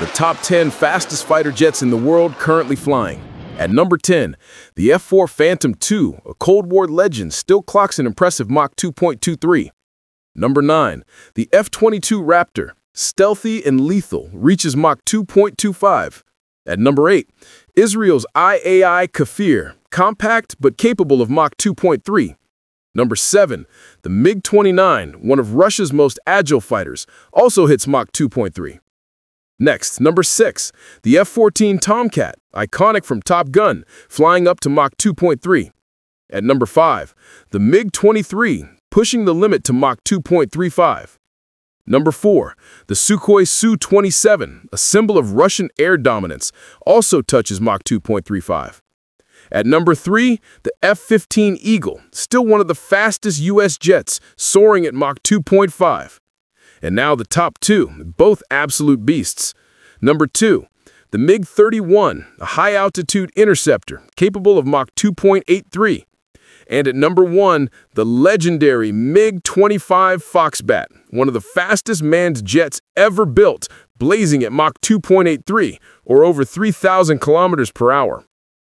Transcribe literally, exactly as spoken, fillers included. the top ten fastest fighter jets in the world currently flying. At number ten, the F four Phantom two, a Cold War legend, still clocks an impressive Mach two point two three. Number nine, the F twenty-two Raptor, stealthy and lethal, reaches Mach two point two five. At number eight, Israel's I A I Kfir, compact but capable of Mach two point three. Number seven, the MiG twenty-nine, one of Russia's most agile fighters, also hits Mach two point three. Next, number six, the F fourteen Tomcat, iconic from Top Gun, flying up to Mach two point three. At number five, the MiG twenty-three, pushing the limit to Mach two point three five. Number four, the Sukhoi S U twenty-seven, a symbol of Russian air dominance, also touches Mach two point three five. At number three, the F fifteen Eagle, still one of the fastest U S jets, soaring at Mach two point five. And now the top two, both absolute beasts. Number two, the MiG thirty-one, a high-altitude interceptor, capable of Mach two point eight three. And at number one, the legendary MiG twenty-five Foxbat, one of the fastest manned jets ever built, blazing at Mach two point eight three, or over three thousand kilometers per hour.